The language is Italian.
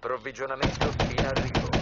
Provvigionamento in arrivo.